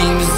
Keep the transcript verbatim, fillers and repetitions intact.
dreams.